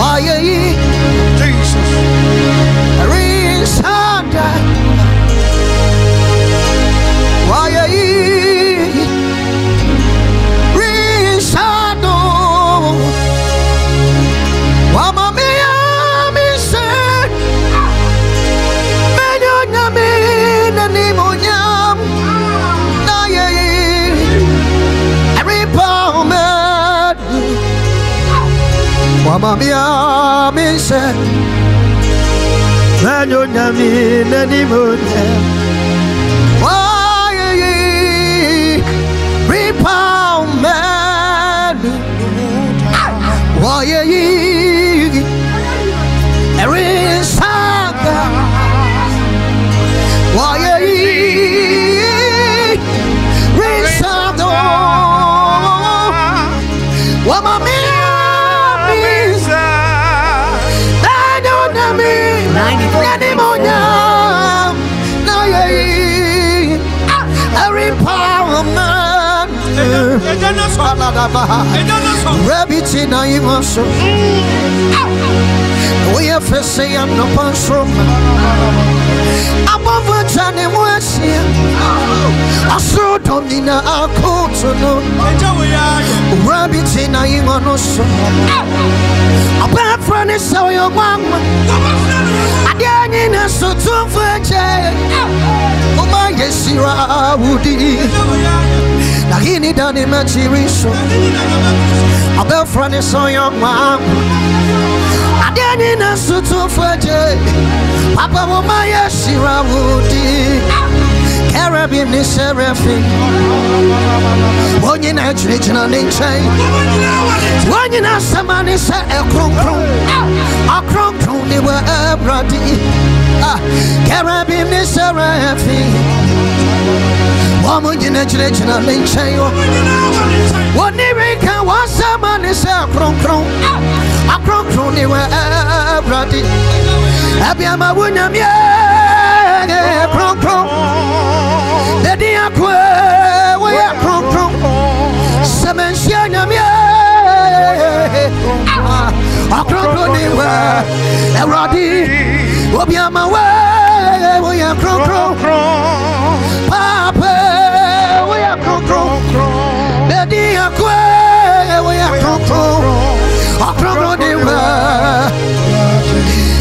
Why are ye Jesus Risanda? Why are ye Risando? Wama mea mise Menyona mina ni monyam Na ye Every power Wama mia minse Mano na mina ni mune Wai Ripound man Wai Erin Saka Wai Rinsado Wama mia Rabbit in I was we have to say I'm not bathroom. I'm over Johnny West here. I saw Don in our court. Rabbit in I was a bad friend is so your mama. I didn't know so too for Jay. Oh, my yes, you are Woody. Now he need an imagination. A girlfriend is so young, mom. I didn't know so too for day. Papa, oh my, yes, you are Woody. Caribbean is seraphim. One in a region and in China. One in a summer is a crumb. A crumb, they were a brody. Caribbean is seraphim. I'm on your generation, I'm in China. What America was, someone is a crumb. A crumb, they were a brody. Happy, I'm a winner, yeah, crumb. The dear, we are crumb. Seven, yeah, a crumb, they were a brody. Hope you're my way, we are crumb.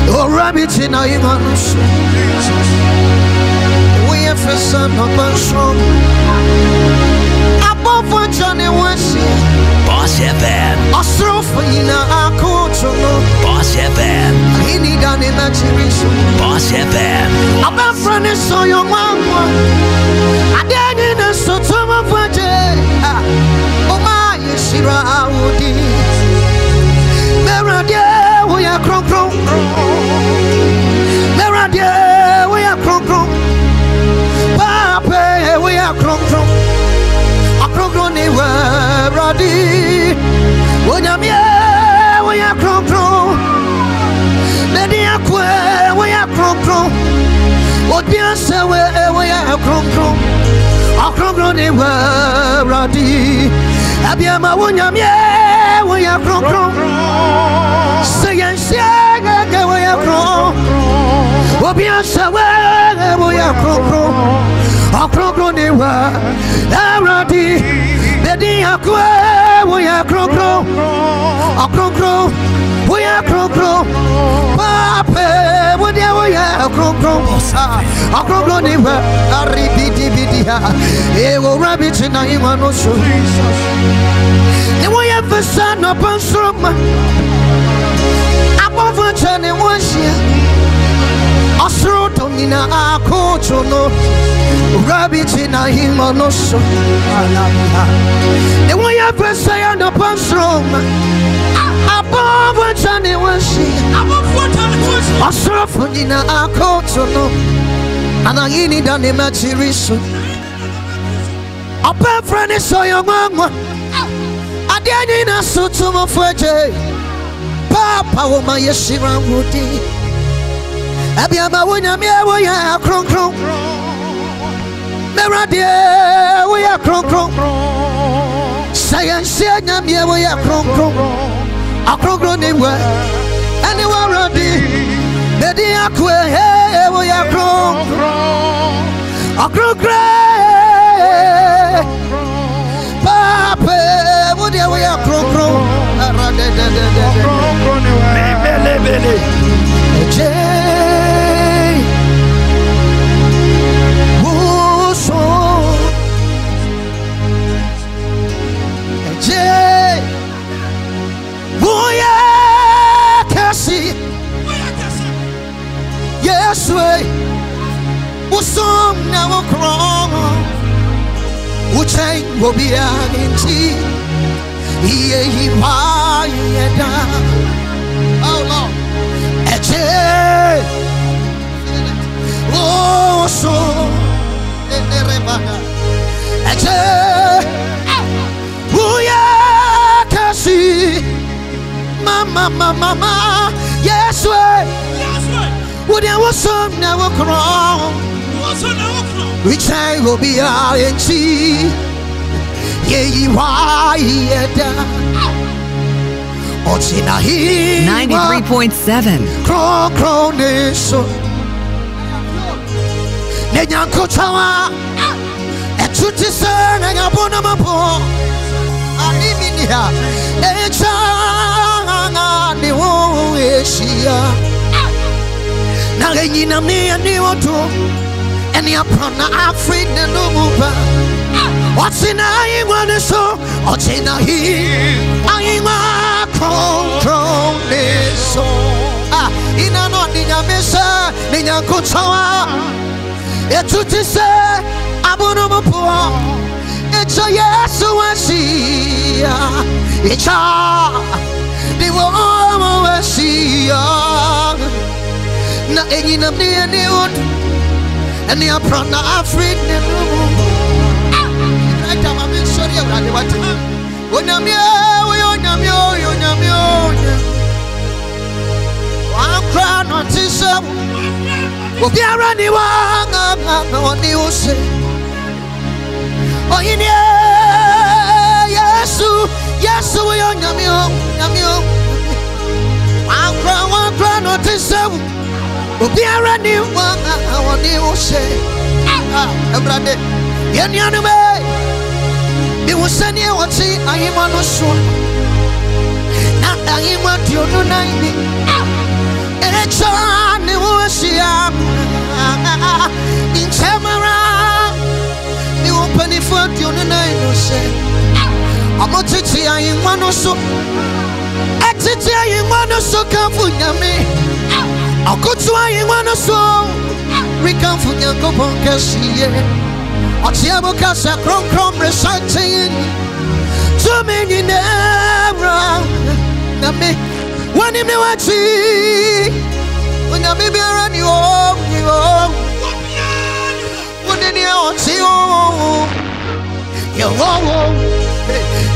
Oh, rabbit in our humans. We have a son of a strong. Above what Johnny was here. Boss Evan. Ostrofa in our court. Boss Evan. He need an imagination. Boss Evan. About friend is so your mama. I didn't know so too much for day. Oh, my, Shira, I would be. We are crumb. There we are crumb. Papa, we are crumb. A crumb, they were ready. We are crumb. Lady, we are crumb. What yes, we are crumb. A crumb, they were ready. Abiyama, we are crumb. I rabbit in a him on us. The way I press on the punch room above what I was seeing. I saw for dinner, I caught to know, and I need an emergency reason. A boyfriend is so young, I didn't answer to my friend. Papa, my Yeshira Woody. I be a Mawina, we are crunk crunk. Mera dear, we are crunk crunk. Science, we are crunk crunk. A crunk crunk anywhere, anywhere ready. The dear, we are crunk crunk. A crunk crunk. Papa, we are crunk crunk. Yes, way. What's wrong now? What's I will be an empty. Yeah, he might. Oh, Lord. Oh, so. Oh, yeah, Cassie. Mama, mama. Yes, way. Would I was some now crown? Which I will be and see. Yea, why? 93.7. Crown, crown, so. Nenyanko Tower. A true discern and a bonamabo. I live in here. A child, the whole Asia. Now I need a man, you want to, and you're afraid that no move. What's in I want to so? What's in I am a crown, so. Ah, in a not in a mesa, in a good tower. It's what you say, I'm on a poor. It's a yes, so I see. It's a, they were all I see. Na any na ni ni od, ni apron na afraid ni lumu. Right now I'm sorry I'm not what. Oh namio, oh namio, oh namio. I'm crying on this up. Oh be around you, I'm on the ocean. Oh in yeah, yes, yes, oh namio, namio. I'm crying on this up. Obiara ni wanga awoni ose ebrade yeni anume iwosani ewati ahima no so na ahima ti oduna ni erecho ni wosia inchemara ni openi for ti oduna ni ose amotiti ahima no so etiti ahima no so kan funyame. I'll go to I want to song. We come from your company. I'll tell you, because I'm from reciting. Too many never. When you know what you when I may be around you, you are. When you know what you are.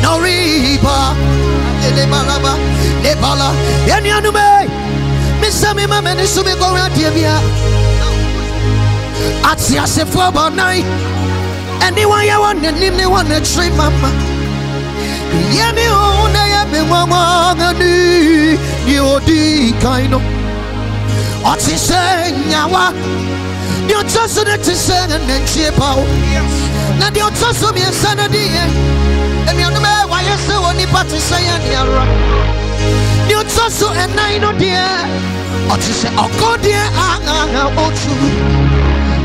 No riba. Nebala. And you know me. Sammy, my man is to be going out here. At the asset for about night. Anyone you want, and name me one that stream, Mama. Yammy, oh, I am Mama, you D kind of. What he said, Yawa, you're just an excision and then cheap out. Now you're just some insanity. And you know, why you're so only party saying you're right. You're just so and I know, dear. Or to say, oh, God, dear, oh, true.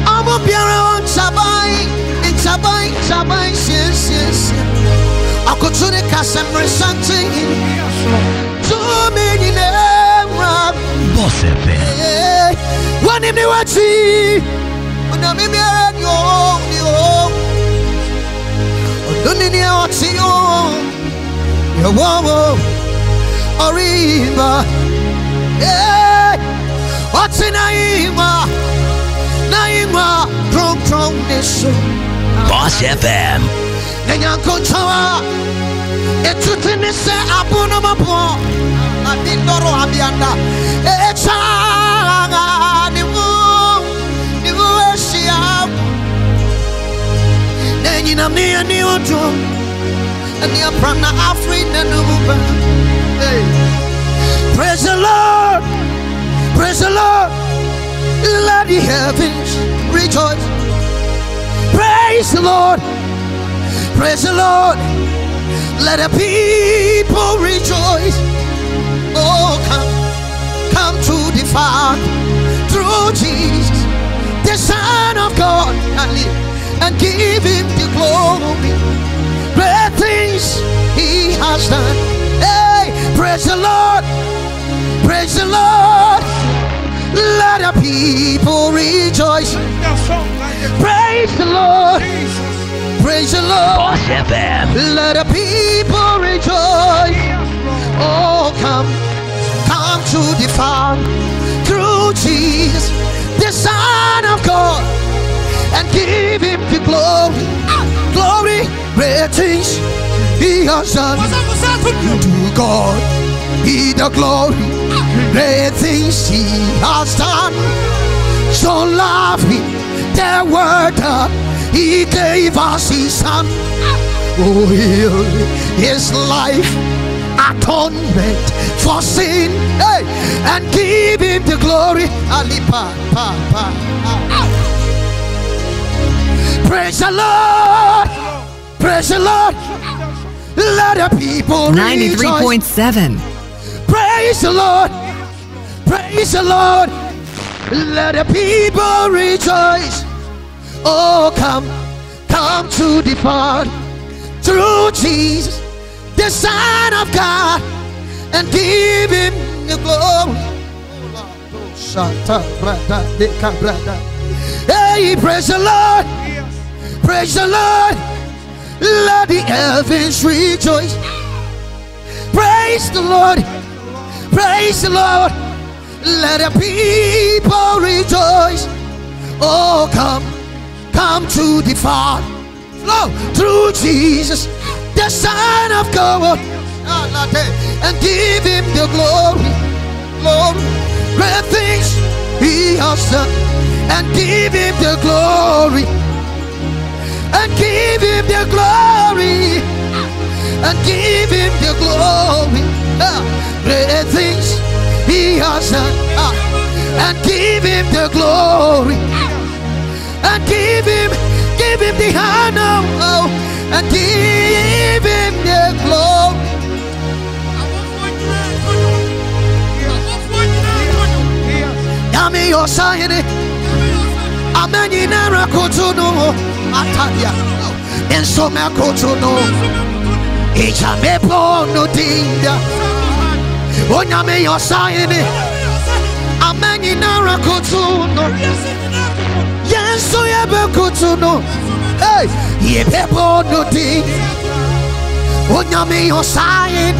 I'm up here on Sabai, it's a bite, Sabai, yes, yes. I go to the Casam resenting too many never. Boss, one in the watching, when I'm in the a woman or river. Yeah, what's in Naima? Naima, from this Boss FM. Nyan Kotawa, it's a tennis abonamabo. I did not have the under. It's a new Russia. Then you know me and you do. And you're from the African Uber. Hey. Praise the Lord. Praise the Lord. Let the heavens rejoice. Praise the Lord. Praise the Lord. Let the people rejoice. Oh, come to the Father through Jesus, the Son of God, and give him the glory. Great things he has done. Hey, praise the Lord. Praise the Lord. Let the people rejoice. Praise the Lord. Praise the Lord. Let the people rejoice. Oh, come to the Father through Jesus, the Son of God, and give him the glory. Glory. Great things he has done. To God be the glory. Great things he has done. So love him, the word that he gave us his son. Oh, his life atonement for sin. Hey, and give him the glory. Praise the Lord. Praise the Lord. Let the people rejoice. 93.7. Praise the Lord. Praise the Lord. Let the people rejoice. Oh, come to the Father through Jesus, the Son of God, and give him the glory. Hey, praise the Lord. Praise the Lord. Let the heavens rejoice. Praise the Lord. Praise the Lord. Let the people rejoice. Oh, come to the Father through Jesus, the Son of God, and give him the glory. Glory. Great things he has done, and give him the glory. And give him the glory. And give him the glory. Great things he has done. And give him the glory. And give him the honor. And give him the glory. Yami Osahini. Amen in Arakotuno. Atalia, and so my cotono, each a mepo no dinda. When I may your sign, a man in our cotono, yes, so you ever cotono. Hey, ye pepo no dinda. When I may your sign,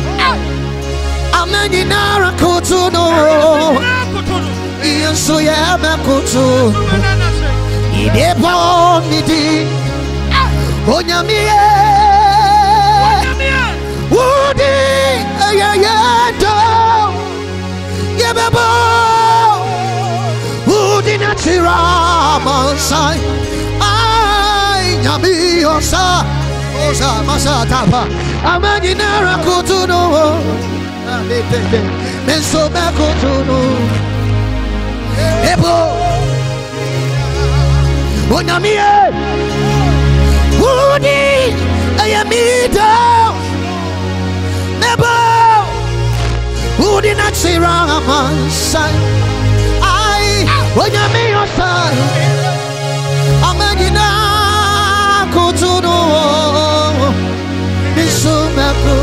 a man in our cotono, yes, so you ever cotono. He did born me dear. Onyamie, Woody, Woody, I Yami Osa, Osa Masatapa. Amanina Kotuno, Meso Makotuno, Ebo. Onyamie, Woody, I am me down. Never, Woody, not Sirama, son. I, Onyamie, your son. Amagina, Kotuno, Misumaku,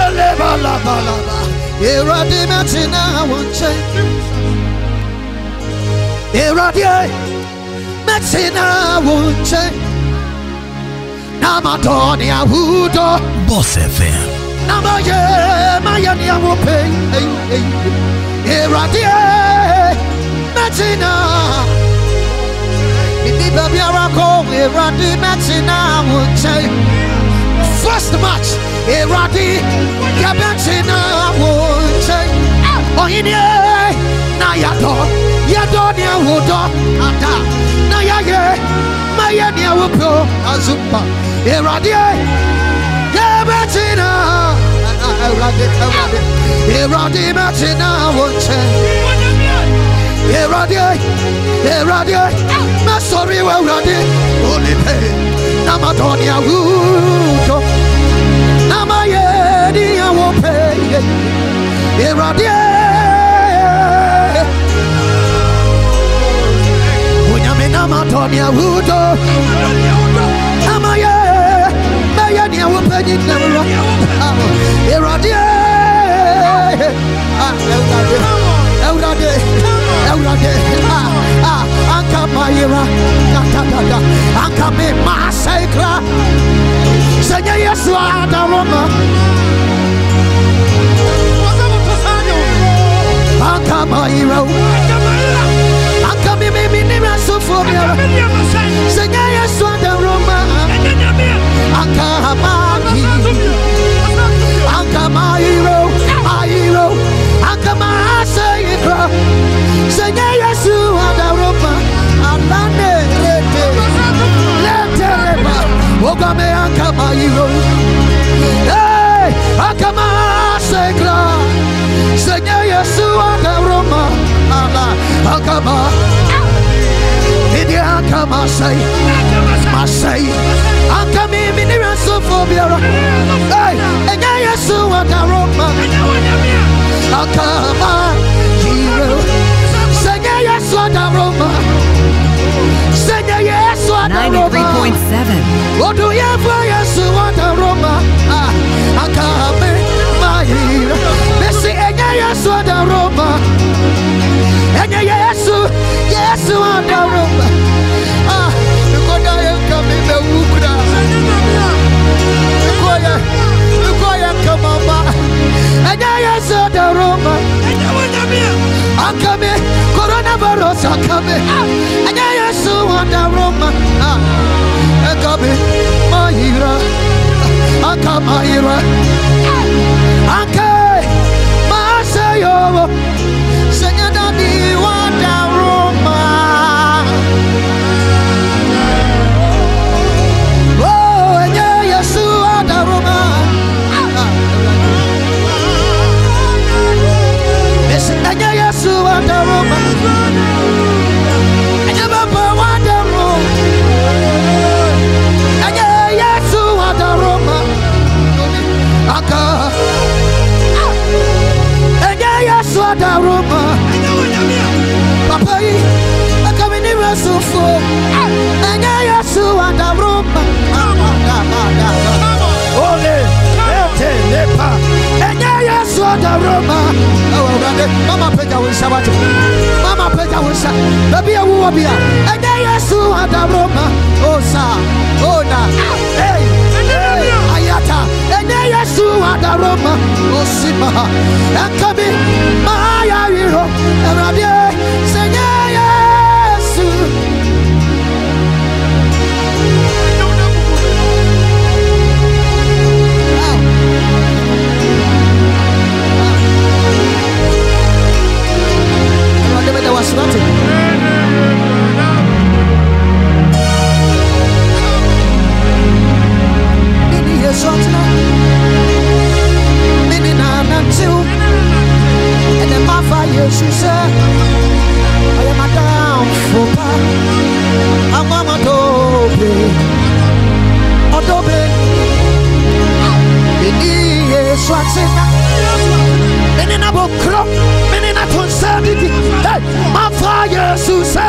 Elebalaba, Eradimatina, one check. Here are the Metina Wunche, Namadonia Hudo Boss FM Namaya Mayania will pay Eradia Matina Ibibabiarako Eradi Matina would say first match Eradi Yabatina would say Oh, yeah, Nayado. Ya donia wodo ata na ya ye maya ni awpo azumba eradia ya betina eradia betina wonche eradia masori we eradia olipe na madonia wodo na maya ni awpe eradia Namatonia Hudo Amaya Mayania will pay it never. Eradia Ankamayra Katata Ankame Masakra Senya Yasua Daroma Ankamayra for me, Seigneur, I saw the Roma. I come, my hero, Seigneur, I saw the Roma. I come, my hero. I say, I'm coming in the ransom for me. And I assume what I wrote. I come on, hero. Say, yes, what I wrote. Say, yes, what I wrote. 93.7. What do you have for yes, what I wrote? I come in my hero. Let's see, and yes, what I wrote. And yes, I'm the room. Ah, because I am coming the Wukra. The choir come up. And yes, I'm the room. I'm coming, coronavirus are coming. And yes, I'm the room. I'm coming, my hero. I'm coming, my hero. I'm coming, my savior. Seigneur, don't be one down Roma. Oh, and yes, you are the Roma. And yes, you are the Roma. And you are the Roma. And yes, you are the Roma. And yes, you are the Roma. And I saw the room. And I saw the room. Mama Peter will shout. Mama Peter will shout. Baby, I will be. And I saw the room. Oh, sir. Oh, no. Hey, Ayata. And I saw the room. Oh, Sima. And coming, my hero. And I said, was nothing. Many years old now, many nine and two, and then my 5 years she said, I am a down for power. I'm a dobe. Many years old now, many na bokro. Conservative, my fire, Susan. I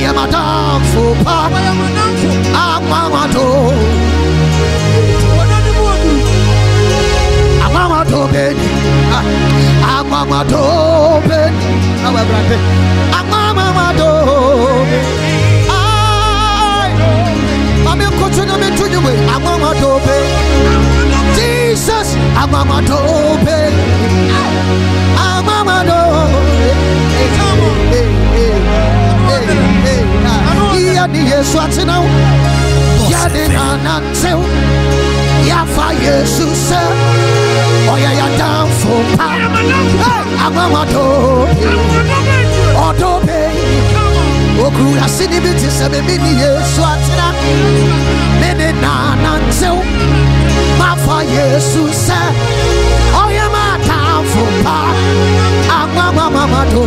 am a damn fool. I'm a mama, Yesu atinau ya dena nanseu ya fa Yesu se oya ya down for power amamado odo pay okru asini biti se bebi ni Yesu atina nene na nanseu ma fa Yesu se oya ma down for power amamado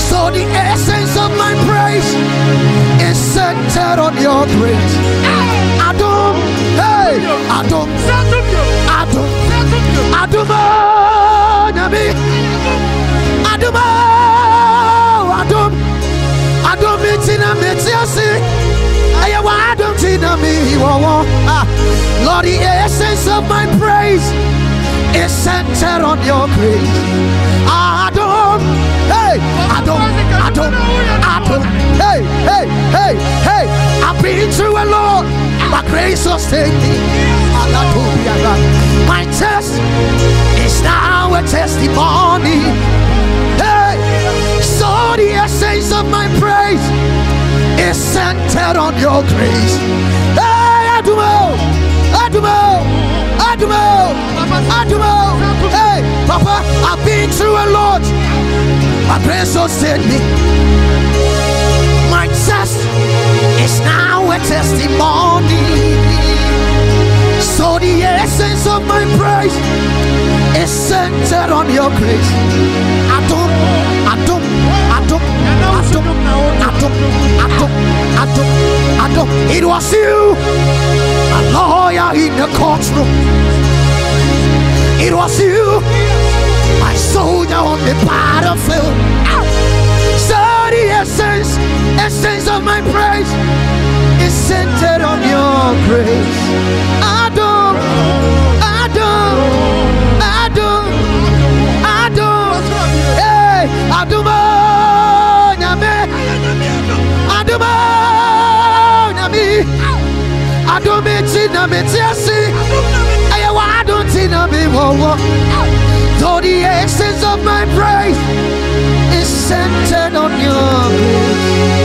So the essence of my praise is centered on your praise. Adum, hey, Adum, Adum, Adum, Adum, Adum, Adum, Adum, Tina Metiasi. Lord, the essence of my praise is centered on your praise. Hey, I don't, hey, I've been through a lot, but grace sustained me. My test is now a testimony. Hey, so the essence of my praise is centered on your grace. Hey, I do more. Hey, Papa, I've been through a lot. My grace sustained me. My test is now a testimony. So the essence of my praise is centered on your grace. I don't. It was you, a lawyer in the courtroom. It was you, my soldier on the battlefield. So the essence of my praise is centered on your grace. Though the essence of my praise is centered on your grace.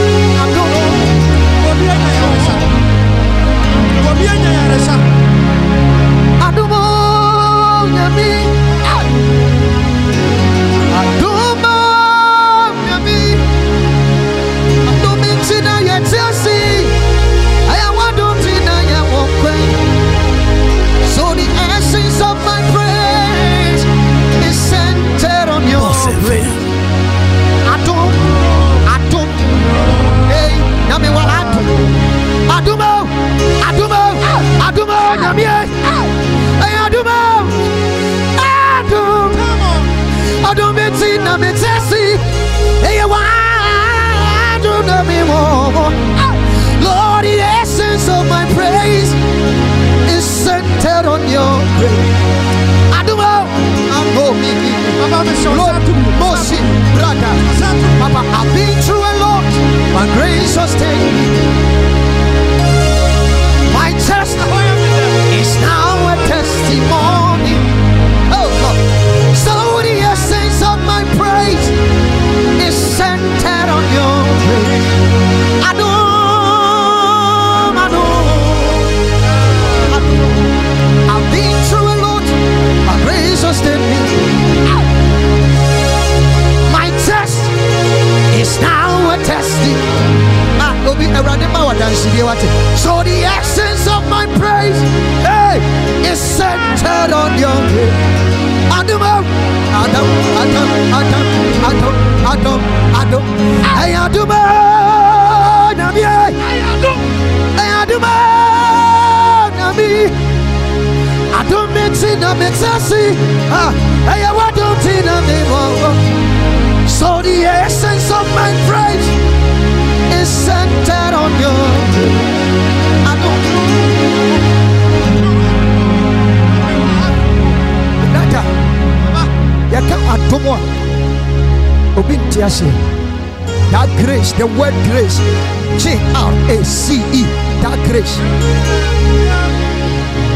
Lord, Moses, brother, Papa, I've been through a lot. My grace sustained me. My testimony is now a testimony. Oh Lord, so the essence of my praise is centered on your grace. I know. I've been through a lot. My grace sustained me. Now a testing. So the essence of my praise, hey, is centered on your name. I don't. So the essence of my praise is centered on your name. That grace, the word grace, Grace, that grace.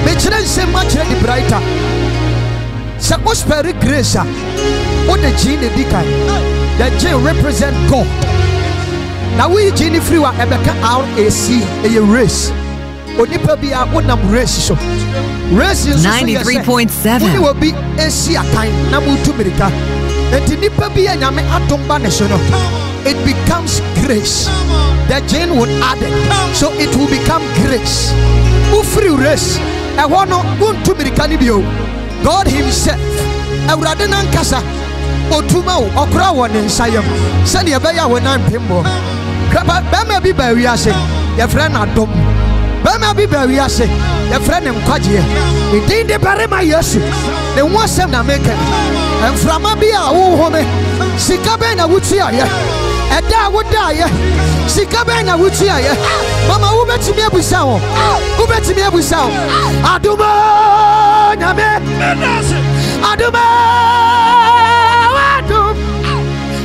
Me children say much the brighter. Suppose very grace. What the gene decay? The gene represent God. Now we gene free wa ebeka RAC a race. Onipa biya onam race so. Race is 93.7. Oni will be AC akan na mutu America. Enti nipa biya nyame adomba national. It becomes grace. The gene would add it. So it will become grace. Who free race? I want no unto America ni bio. God himself. Awradena nkasa. Otumao okra won nsayam sani ebeya wonan pembo kaba bema bi ba wiase ye frɛ na dom bema bi ba wiase ye frɛ ne nkwaje e din de barema yesu ne wosem na meke enframa bi a wo home sika be na wutia ye ɛda woda ye sika be na wutia ye mama wo betimi abusa wo aduma nyame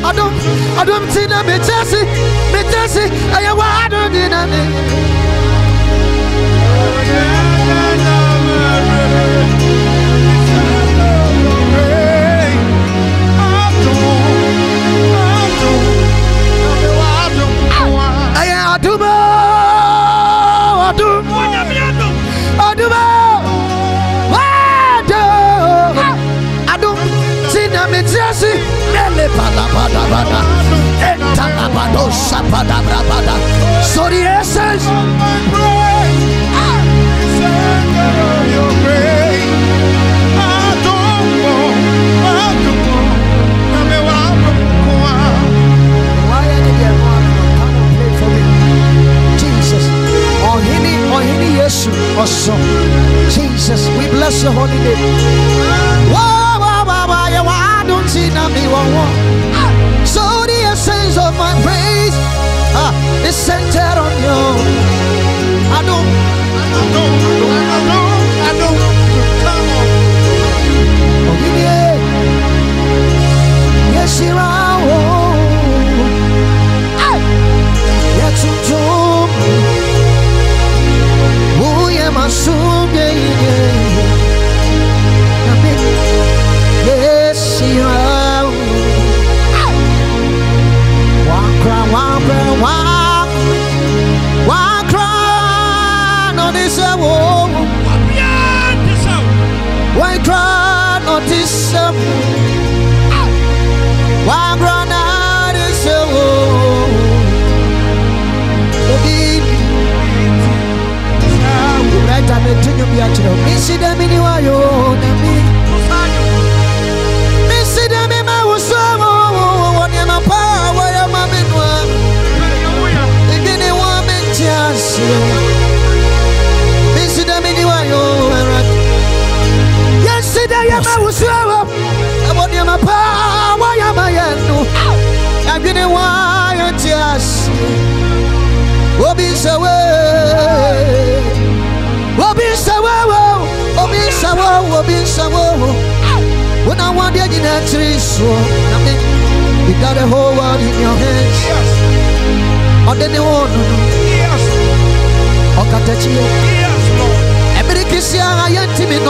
I don't see them, it's just it. I don't need them. I don't. So the essence of my praise is centered on your grace. Why are they come and play for me? Jesus, or any issue or so. Jesus, we bless your holy name. So the essence of my praise is centered on you. I don't. Yes, here Obinsawo When I want you in a tree, so you got the whole world in your hands. Or then you want or catch you. Every kiss you are intimate.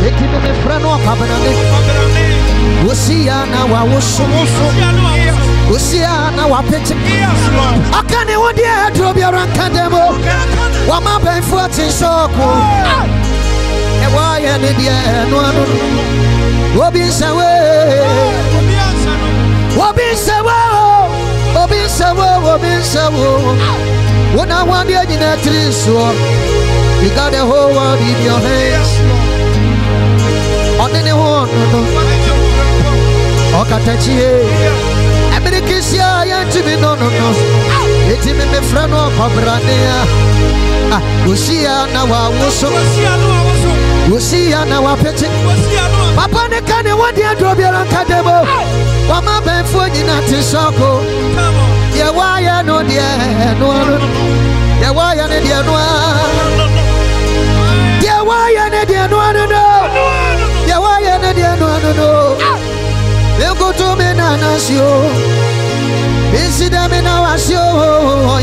They give me a friend or cabinet. We see ya now. I was so. We see ya now. I pitch. I can't even dare drop your rancademo. One man paying for it is so cool. Why are they there? No, Robin's away. Robin's away. Robin's away. Robin's away. When I want you in a tree, so you got the whole world in your hands. On the one, oh, Katachi, America's young to me, no. It's me, my friend, of Abrania. You see, now I was so. You see, I now I pet it. Papa, the kind of one day drop your academo. One man bent for the Nazi circle. Yeah, why are no dear? No, yeah, why are they no? Yeah, why are they no? Yeah, why are they no? They go to me now, you see them in our show.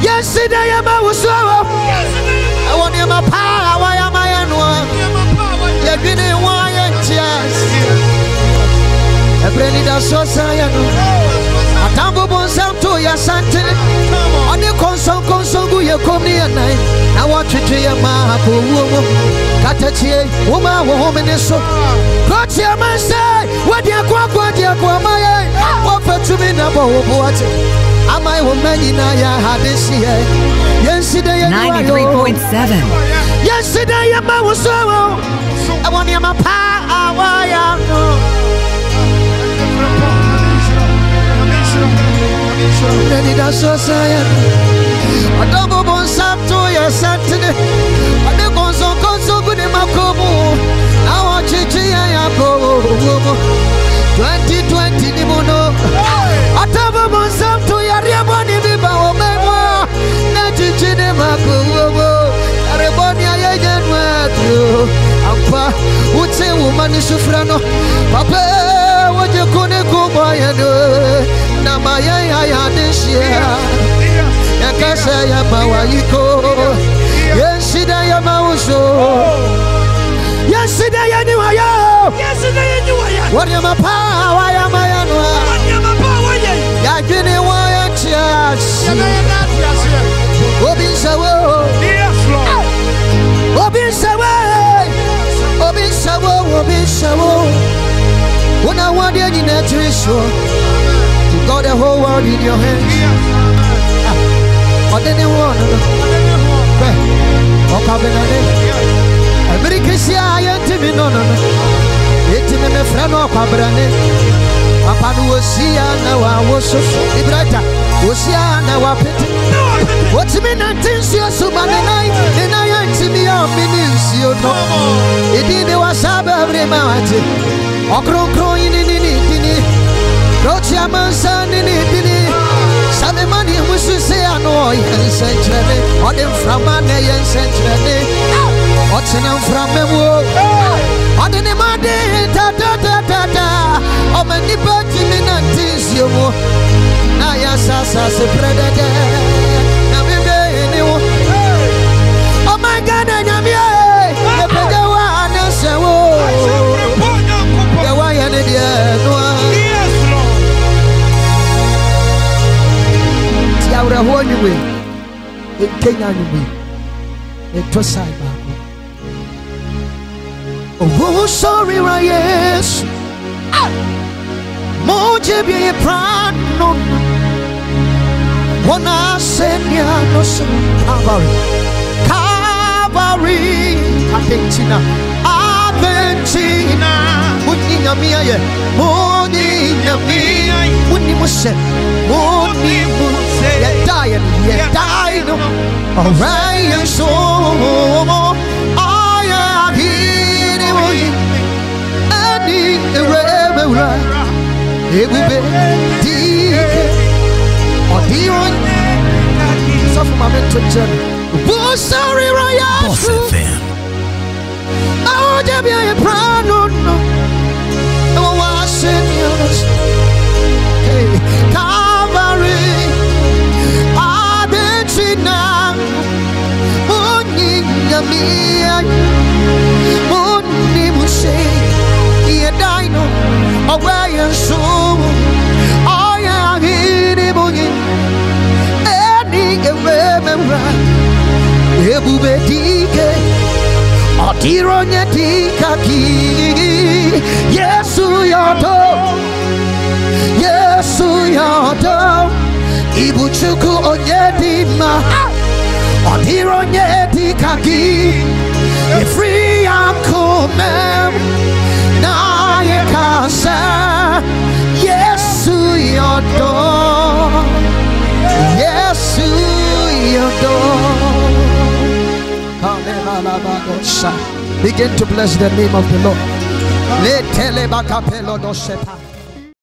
Yes, today I'm a show. I want him a power. Why am I? You're going to want your chance. I pray that society. I can't go on some to your santé. On the console, go your company at night. I want you to your mahapo woman. Katachi, woman, woman, and so. Got your man say, what your quack, what your quamaya. Offer to me number of water. Am I woman in I had this year? Yesterday, 93.7. Yesterday, a man was so. I want you my power. Why I know? Ready to society. I don't go on Saturday or Saturday. I don't go on so good in my combo. I want you to go 2020 limono. I don't go on Saturday. I don't want to be my own memoir. Not to change my combo. I don't want you. Papa, what's a woman is a friend? Papa, what you gonna go by? Now, my I had this year. I guess I am our eco. Yes, I am also. Yes, I knew I am. Yes, I knew I am. What am I? Why am I? I didn't want to ask. What is our world? What is our world? When I want you in a tree, so you got the whole world in your hands. But then you want to come in a day. America, see, I am to be no. It's in a friend of Abrane. Papa, who see, I know I was so brighter. Who see, I know I pity. What's the mean? I think you're so bad and I. Oh my God, the whole new way in Kenya, new way in Tosaiba. Oh, sorry, Reyes. Moje be proud. No, when I send you, no, Calvary, Calvary, Argentina, Argentina. Munya mia ye, munya mia, muni musse, muni musse. You're dying, all right, and so I am here, I need the river, it will be deep, or dear, so for my mental journey, oh, sorry, Ryan, oh, 예배의 반론로 너와 세니어스 가바리 아베치나 온니야 미야 온니 무시 이에다이노 어웨이언소 아야 히리보니 에니 에웨메라 에부베디게 Tironya tikaki Yesu yato Ibuchuku onyedima Tironya tikaki Free I'm coming Na yekasa Yesu yato Yesu yato Begin to bless the name of the Lord.